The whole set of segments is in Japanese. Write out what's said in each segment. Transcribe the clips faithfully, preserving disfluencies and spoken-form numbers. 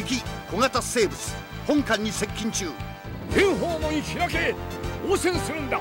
敵小型生物本艦に接近中。天保門開け、応戦するんだ。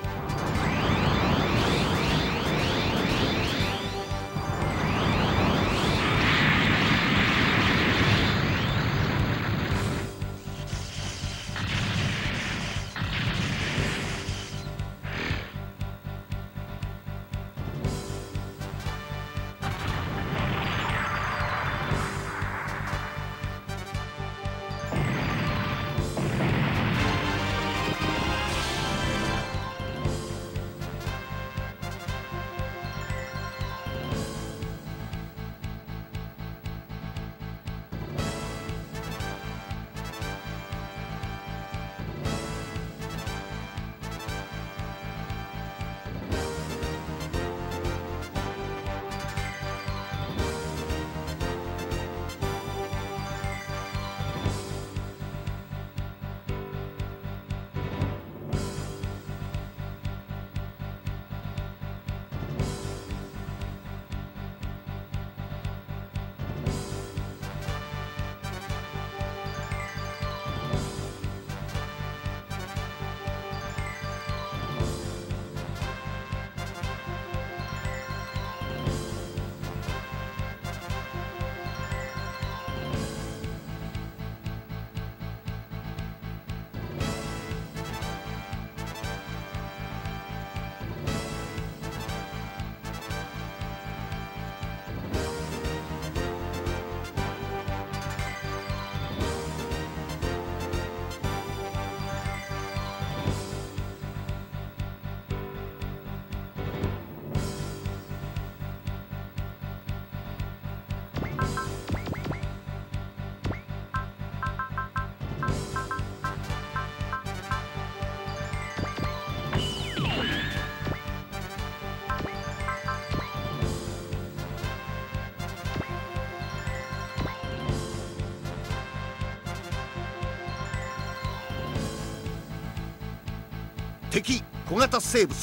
敵小型生物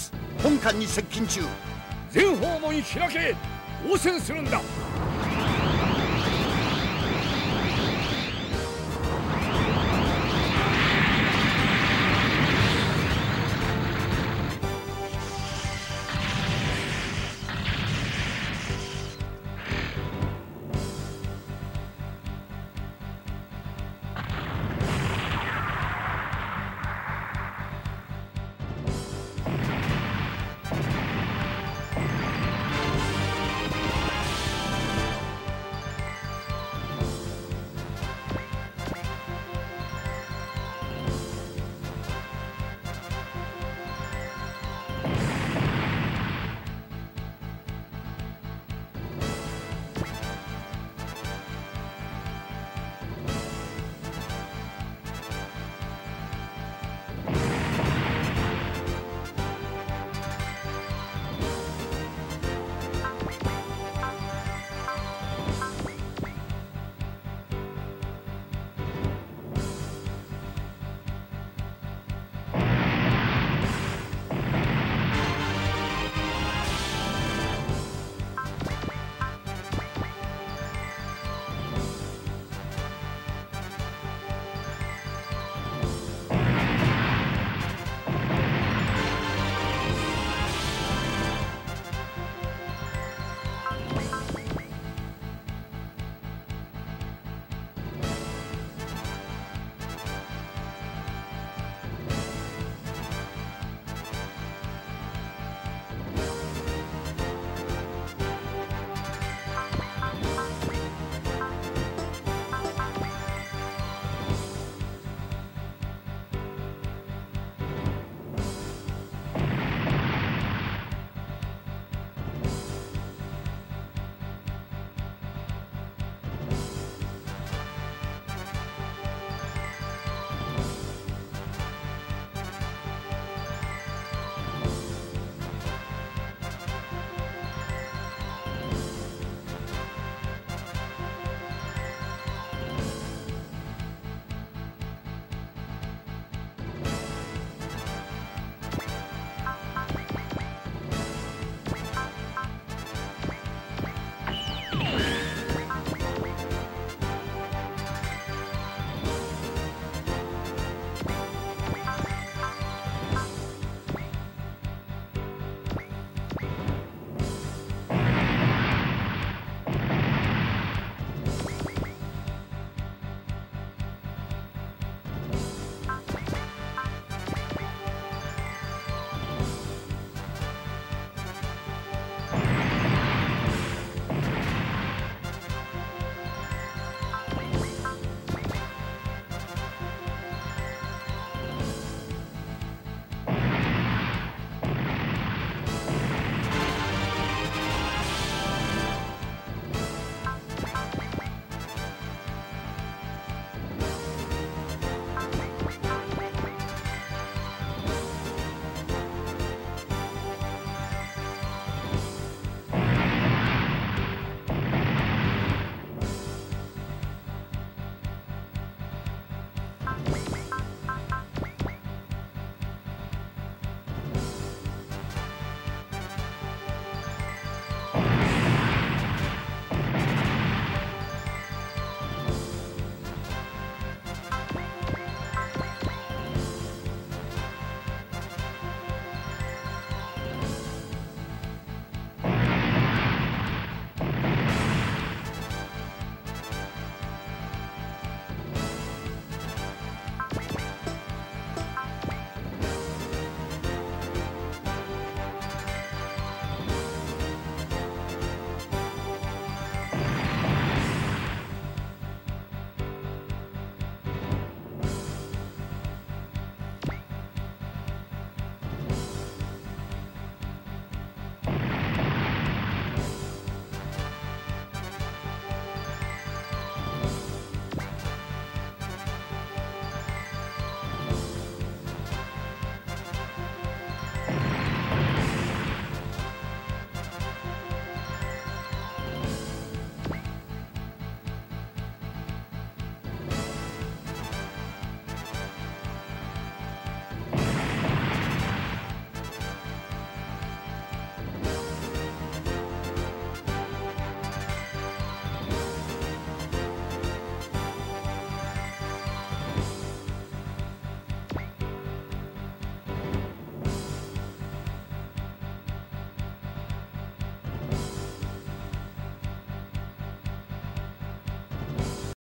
本艦に接近中。前方門開け、応戦するんだ。